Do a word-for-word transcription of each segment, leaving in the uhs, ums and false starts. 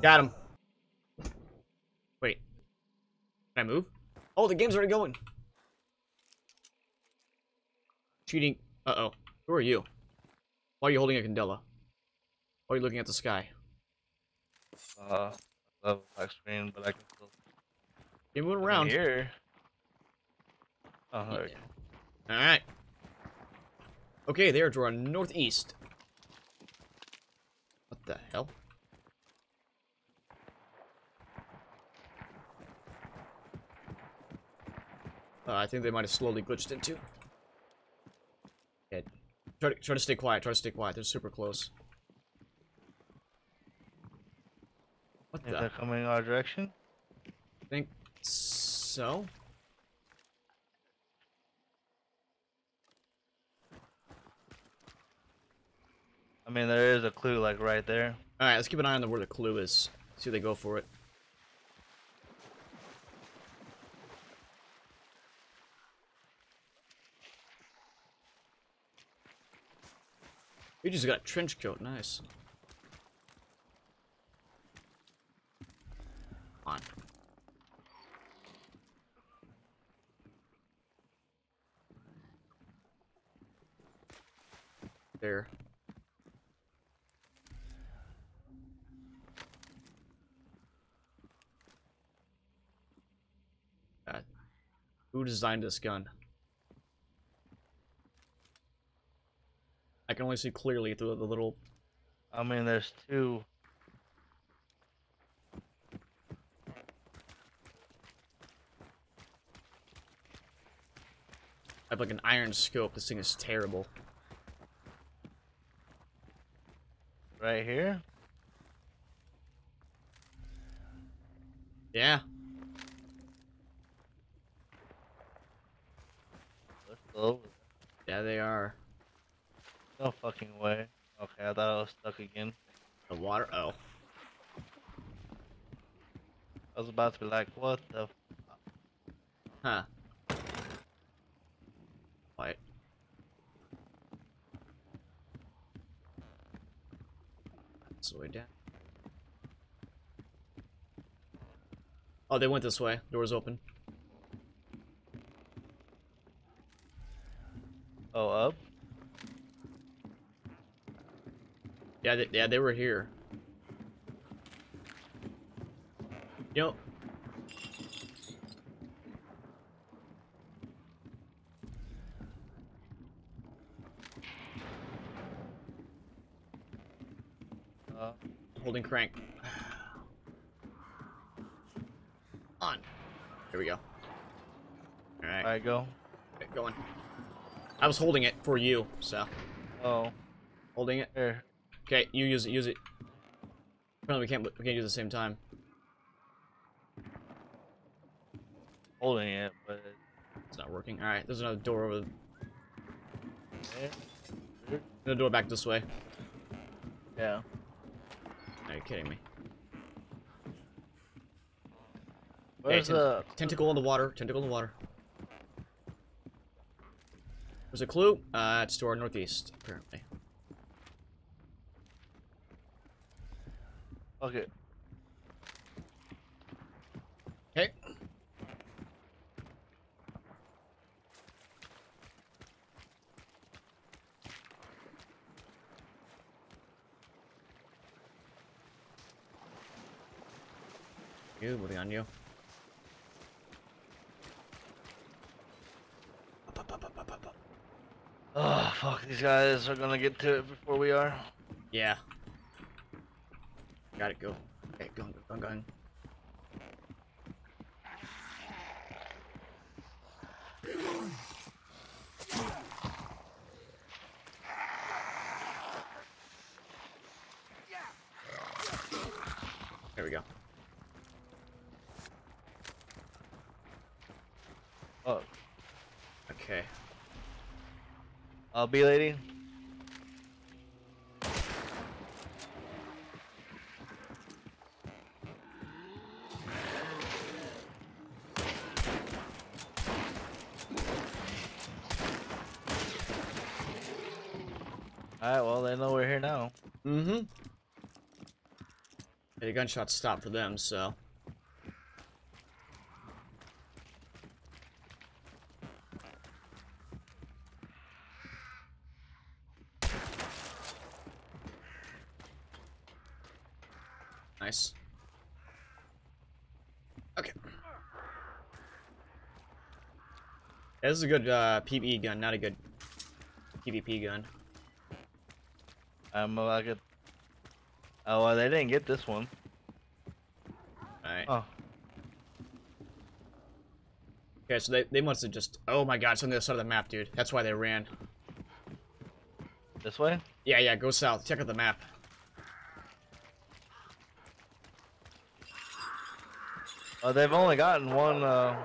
Got him. Wait. Can I move? Oh, the game's already going. Cheating. Uh-oh. Who are you? Why are you holding a candela? Why are you looking at the sky? Uh, I love black screen, but I can still... Keep moving around. Here. Oh, yeah. Okay. Alright. Okay, they are drawing northeast. What the hell? Uh, I think they might have slowly glitched into. Yeah. Try to, try to stay quiet. Try to stay quiet. They're super close. What the? Is that coming in our direction? I think so. I mean, there is a clue, like, right there. Alright, let's keep an eye on the, where the clue is. See if they go for it. You just got a trench coat. Nice. Come on. There. Who designed this gun? I can only see clearly through the little... I mean, there's two. I have like an iron scope. This thing is terrible. Right here? Yeah. Yeah, they are. No fucking way. Okay, I thought I was stuck again. The water? Oh. I was about to be like, what the fuck? Huh. Wait. That's the way down. Oh, they went this way. Door's open. Oh, up? Yeah, they, yeah, they were here. You know, uh, holding crank. On. Here we go. All right. All right, go. Okay, going. I was holding it for you, so. Oh. Holding it. Here. Okay, you use it, use it. Apparently we can't, we can't use it at the same time. Holding it, but... It's not working. Alright, there's another door over there. There. Another door back this way. Yeah. Are you kidding me? Where's hey, ten the... Tentacle in the water, tentacle in the water. There's a clue. Uh, it's to our northeast, apparently. Okay. Okay. You moving on you. Up, up, up, up, up, up. Oh, fuck, these guys are gonna get to it before we are. Yeah. Got it, go. Okay, go, go, go, go. There we go. Oh. Okay. I'll be lady. Alright, well, they know we're here now. Mm-hmm. The gunshot stopped for them, so. Nice. Okay. Yeah, this is a good uh, P V E gun, not a good P V P gun. I'm about to. Oh, well, they didn't get this one. Alright. Oh. Okay, so they, they must have just... Oh my god, it's on the other side of the map, dude. That's why they ran. This way? Yeah, yeah, go south. Check out the map. Oh, they've only gotten one, uh...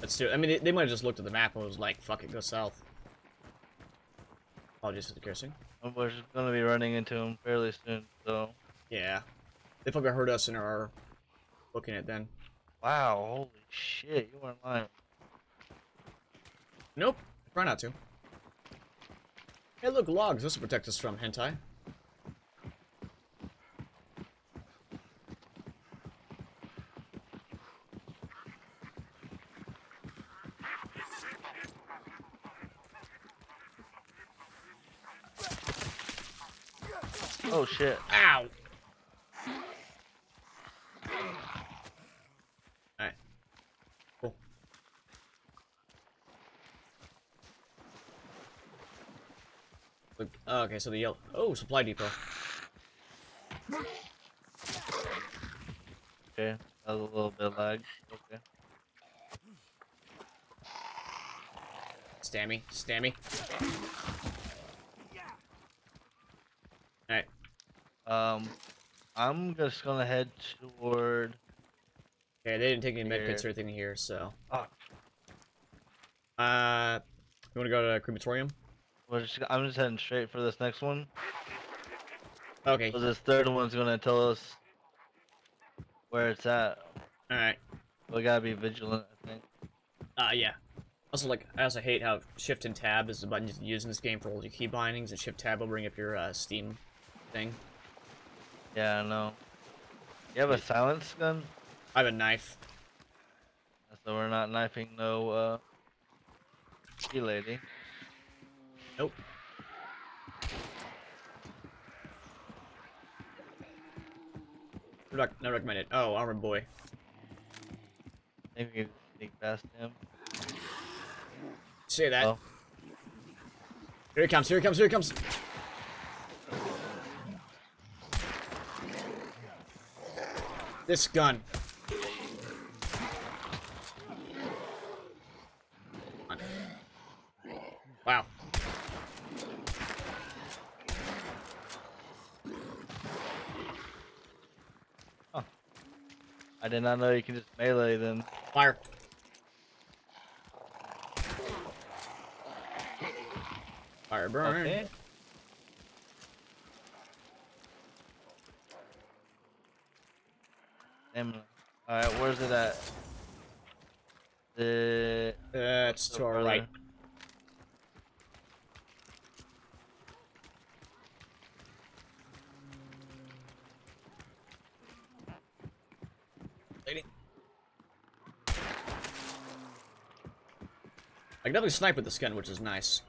Let's do it. I mean, they, they might have just looked at the map and was like, fuck it, go south. Apologies for the cursing. We're just gonna be running into him fairly soon, so. Yeah. They fucking heard us and are looking at them. Wow, holy shit, you weren't lying. Nope, try not to. Hey, look, logs. This will protect us from hentai. Oh shit. Ow! Alright. Cool. Look, oh, okay, so the yellow. Oh, supply depot. Okay, that was a little bit lag. Okay. Stammy, stammy. Alright. Um, I'm just gonna head toward. Okay, they didn't take any medkits or anything here, so. Oh. Uh, you wanna go to the crematorium? We're just, I'm just heading straight for this next one. Okay. So this third one's gonna tell us where it's at. Alright. We gotta be vigilant, I think. Uh, yeah. Also, like, I also hate how shift and tab is the button you use in this game for all your key bindings, and shift tab will bring up your uh, Steam thing. Yeah, I know. You have a silence gun? I have a knife. So we're not knifing no, uh... key lady. Nope. Not recommended. Oh, armored boy. Maybe we can sneak past him. Say that. Oh. Here he comes, here he comes, here he comes! This gun. Wow. Huh. I did not know you can just melee them. Fire. Fire burn. Okay. Alright, where's it at? The uh, it's to our right. Lady. I can definitely snipe with this gun, which is nice.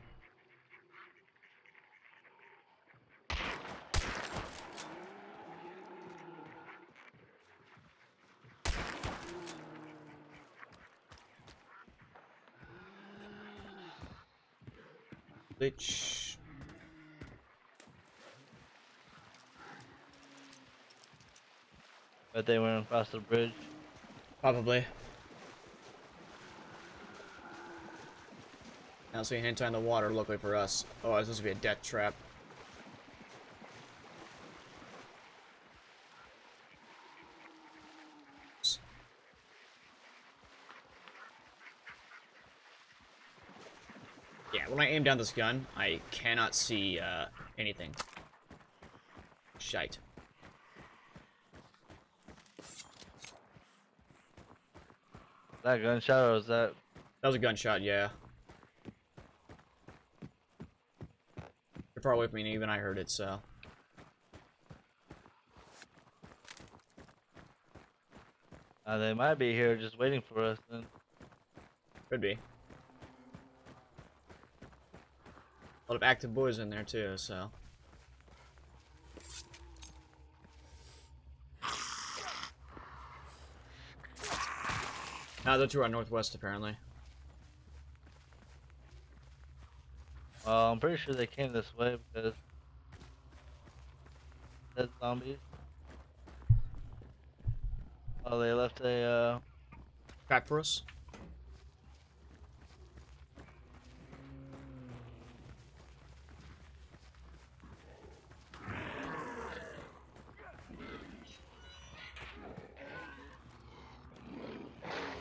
Bitch. But they went across the bridge. Probably. Now see hentai in the water, luckily for us. Oh, it's supposed to be a death trap. When I aim down this gun, I cannot see uh, anything. Shite. Was that a gunshot or was that? That was a gunshot, yeah. You're far away from me and even I heard it, so. Uh, they might be here just waiting for us then. Could be. A lot of active boys in there too, so. Now the two are northwest apparently. Well, I'm pretty sure they came this way because that's zombies. Oh, they left a uh track for us.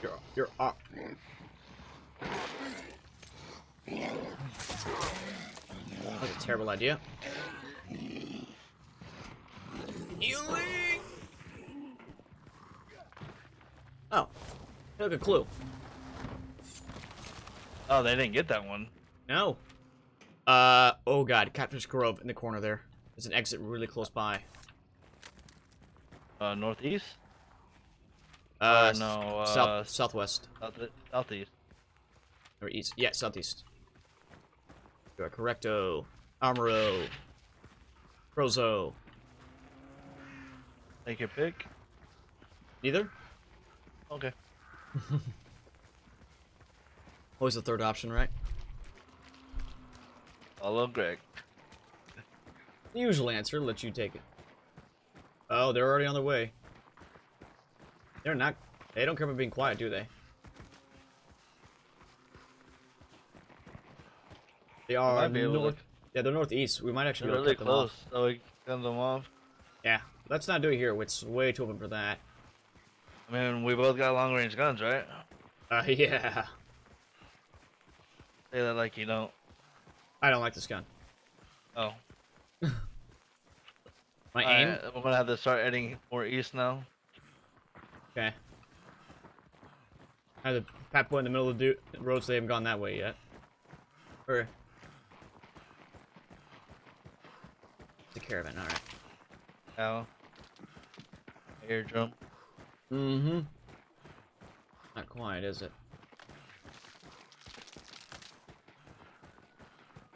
You're you're up. That's a terrible idea. Healing! Oh, I took a clue. Oh, they didn't get that one. No. Uh, oh god, Catfish Grove in the corner there. There's an exit really close by. Uh, northeast? Uh, uh no, uh, south, southwest. South, southeast. Or east, yeah, southeast. You are correcto. Armoro. Prozo. Take your pick. Neither? Okay. Always the third option, right? I love Greg. The usual answer, let you take it. Oh, they're already on their way. They're not. They don't care about being quiet, do they? They are. North, yeah, they're northeast. We might actually they're be able really to cut close, them off. So we cut them off. Yeah. Let's not do it here. It's way too open for that. I mean, we both got long-range guns, right? Uh, yeah. Say that like you don't. I don't like this gun. Oh. My All aim? Right, I'm gonna have to start heading more east now. Okay. I have a pat boy in the middle of the road, so they haven't gone that way yet. Or... the caravan, alright. Ow. Airdrum. Mm-hmm. Not quiet, is it?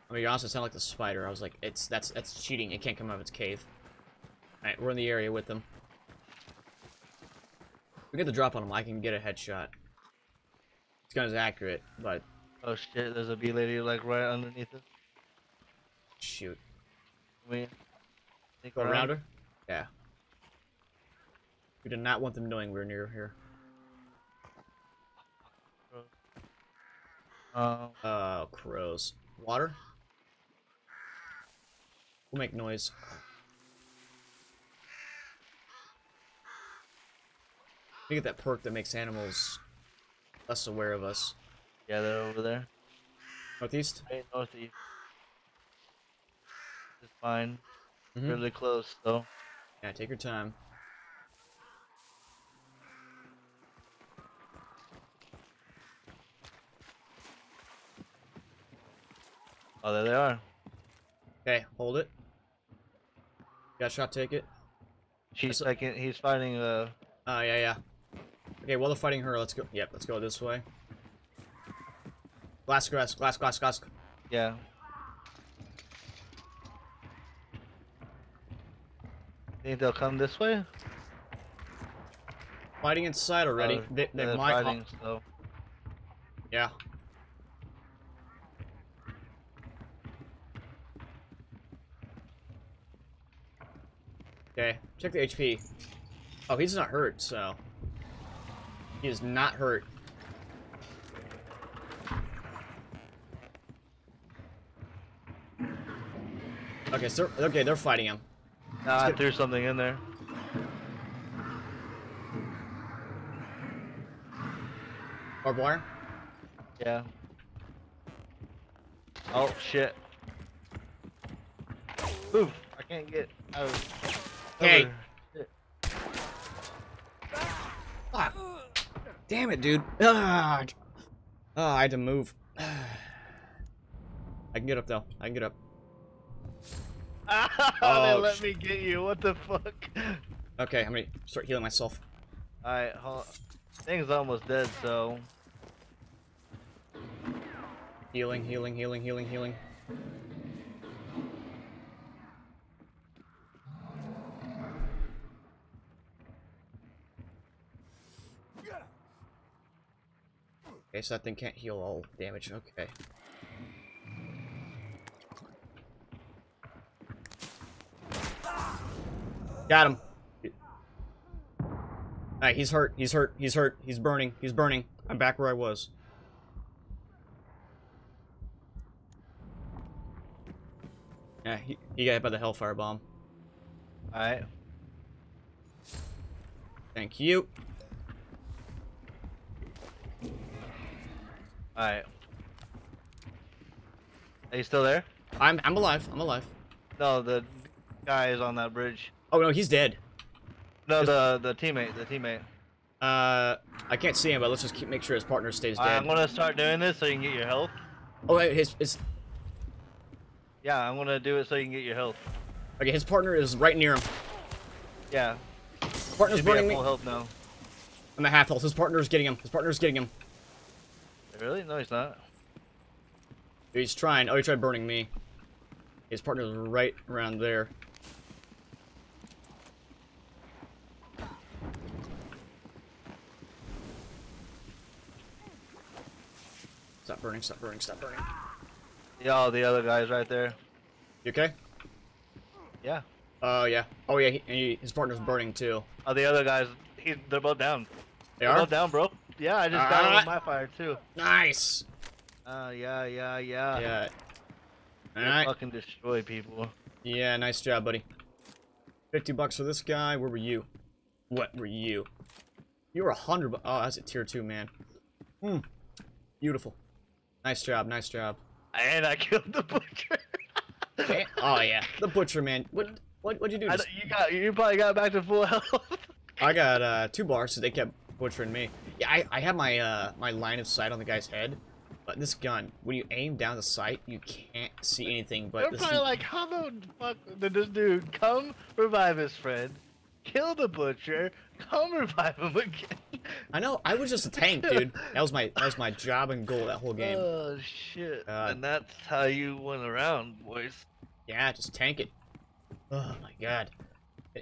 I mean, you also sound like the spider. I was like, it's that's that's cheating. It can't come out of its cave. All right, we're in the area with them. If we get the drop on them, I can get a headshot. This gun is accurate, but oh shit, there's a bee lady like right underneath it. Shoot. We go around her. Yeah. We did not want them knowing we were near here. Uh, oh, crows. Water? We'll make noise. We get that perk that makes animals less aware of us. Yeah, they're over there. Northeast? Right, northeast. It's fine. Mm-hmm. Really close, though. Yeah, take your time. Oh, there they are. Okay, hold it. Got a shot, take it. She's like, he's fighting the... Oh, yeah, yeah. Okay, while they're fighting her, let's go... Yep, let's go this way. Glass, glass, glass, glass, glass. Yeah. Think they'll come this way? Fighting inside already. Oh, they, they they're might... fighting, so... Yeah. Okay, check the H P. Oh, he's not hurt, so... He is not hurt. Okay, so, okay, they're fighting him. Nah, I threw something in there. Barbed wire? Yeah. Oh, shit. Oof, I can't get out of... Hey! Fuck. Damn it, dude. Ah, oh, I had to move. I can get up, though. I can get up. Oh, they let me get you. What the fuck? Okay, I'm gonna start healing myself. Alright, hold on. Thing's almost dead, so. Healing, healing, healing, healing, healing. Okay, so that thing can't heal all damage. Okay. Got him. Alright, he's hurt. He's hurt. He's hurt. He's burning. He's burning. I'm back where I was. Yeah, he, he got hit by the Hellfire Bomb. Alright. Thank you. Alright. Are you still there? I'm I'm alive. I'm alive. No, the guy is on that bridge. Oh no, he's dead. No, the the teammate, the teammate. Uh, I can't see him, but let's just keep make sure his partner stays dead. Right, I'm gonna start doing this so you can get your health. Oh wait, his his. Yeah, I'm gonna do it so you can get your health. Okay, his partner is right near him. Yeah. His partner's Should burning be at full me. Health now. I'm at half health. His partner's getting him. His partner's getting him. Really? No, he's not. He's trying. Oh, he tried burning me. His partner's right around there. Stop burning, stop burning, stop burning. Yeah, the other guy's right there. You okay? Yeah. Oh, uh, yeah. Oh, yeah, he, he, his partner's burning, too. Oh, the other guys, he, they're both down. They they're are? both down, bro. Yeah, I just got him with my fire, too. Nice! Oh, uh, yeah, yeah, yeah. Yeah. All right. Fucking destroy people. Yeah, nice job, buddy. fifty bucks for this guy. Where were you? What were you? You were a hundred bucks. Oh, that's a tier two, man. Hmm. Beautiful. Nice job, nice job. And I killed the butcher. Okay. Oh, yeah. The butcher, man. What, what, what'd you do? I, you, got, you probably got back to full health. I got uh, two bars, so they kept butchering me. Yeah, I, I have my uh, my line of sight on the guy's head, but this gun, when you aim down the sight, you can't see anything. But they're probably like, how the fuck did this dude come revive his friend, kill the butcher, come revive him again? I know, I was just a tank, dude. That was my that was my job and goal that whole game. Oh shit! Uh, and that's how you went around, boys. Yeah, just tank it. Oh my god.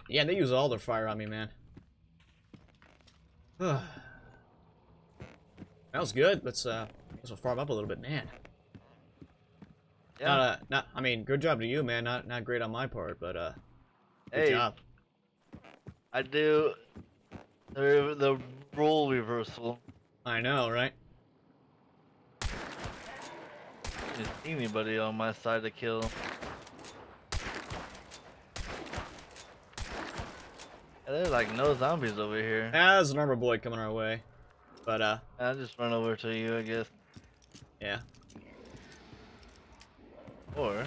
Yeah, they use all their fire on me, man. Ugh. That was good. Let's uh, let's farm up a little bit, man. Yeah. Not, uh, not. I mean, good job to you, man. Not, not great on my part, but uh, good hey, job. I do the the role reversal. I know, right? There's anybody on my side to kill. Yeah, there's like no zombies over here. Ah, there's an armor boy coming our way. But, uh, I'll just run over to you, I guess. Yeah. Or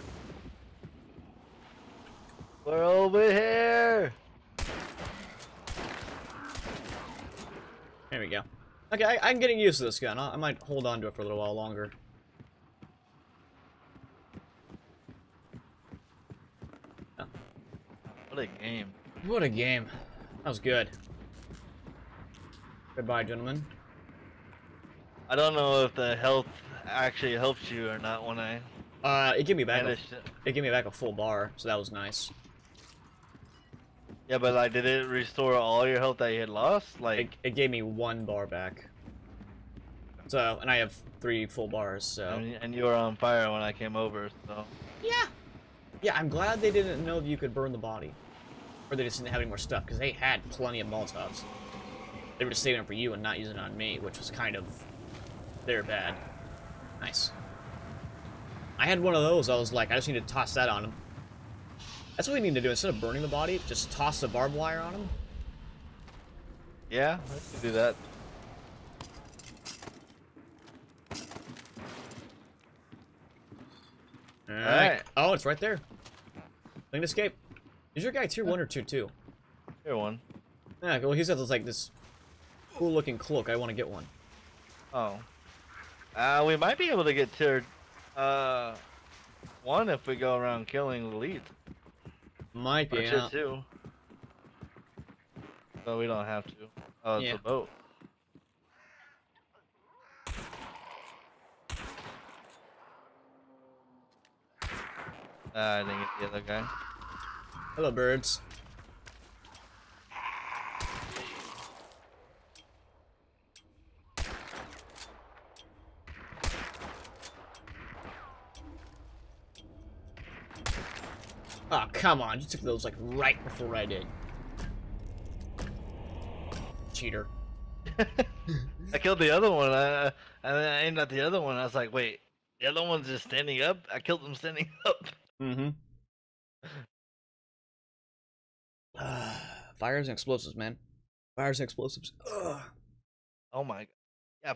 we're over here. There we go. Okay, I, I'm getting used to this gun. I'll, I might hold on to it for a little while longer. Oh. What a game! What a game! That was good. Goodbye, gentlemen. I don't know if the health actually helps you or not when I... Uh, it gave me back a, it gave me back a full bar, so that was nice. Yeah, but like, did it restore all your health that you had lost? Like, It, it gave me one bar back. So, and I have three full bars, so... And, and you were on fire when I came over, so... Yeah! Yeah, I'm glad they didn't know that you could burn the body. Or they just didn't have any more stuff, because they had plenty of Molotovs. They were just saving it for you and not using it on me, which was kind of... They're bad. Nice. I had one of those. I was like, I just need to toss that on him. That's what we need to do. Instead of burning the body, just toss the barbed wire on him. Yeah, let's do that. All right. All right. Oh, it's right there. Clean escape. Is your guy tier one or tier two? Tier one. Yeah. Well, he's got this like this cool-looking cloak. I want to get one. Oh. Uh, we might be able to get tier uh, one if we go around killing the lead. Might be, or tier two. But we don't have to. Uh, yeah. It's a boat. Uh, I didn't get the other guy. Hello, birds. Oh, come on. You took those, like, right before I did. Cheater. I killed the other one. I, I, I aimed at the other one. I was like, wait, the other one's just standing up? I killed him standing up. Mm-hmm. Uh, fires and explosives, man. Fires and explosives. Ugh. Oh, my God. Yeah,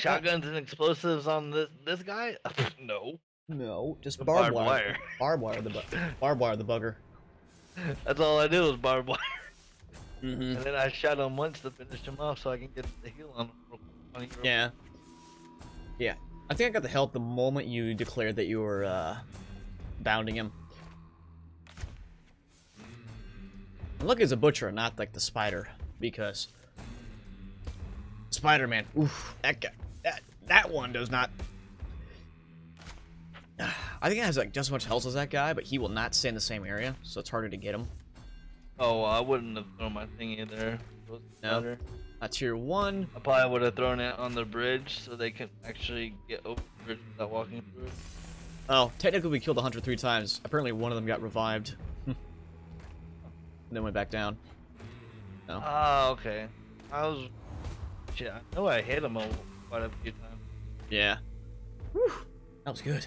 shotguns and explosives on this, this guy? No. No, just barbed, barbed wire. wire. Barbed wire, the bu barbed wire, the bugger. That's all I did was barbed wire. Mm-hmm. And then I shot him once to finish him off, so I can get the heal on him. Yeah. Yeah, I think I got the health the moment you declared that you were uh, bounding him. I'm lucky it's a butcher, not like the spider, because Spider-Man. Oof, that guy. That that one does not. I think it has like just as much health as that guy, but he will not stay in the same area, so it's harder to get him. Oh, I wouldn't have thrown my thing either. No, not tier one. I probably would have thrown it on the bridge so they could actually get over the bridge without walking through it. Oh, technically we killed the hunter three times. Apparently one of them got revived. And then went back down. Oh, uh, okay. I was... Shit, I know I hit him a, quite a few times. Yeah. Whew. That was good.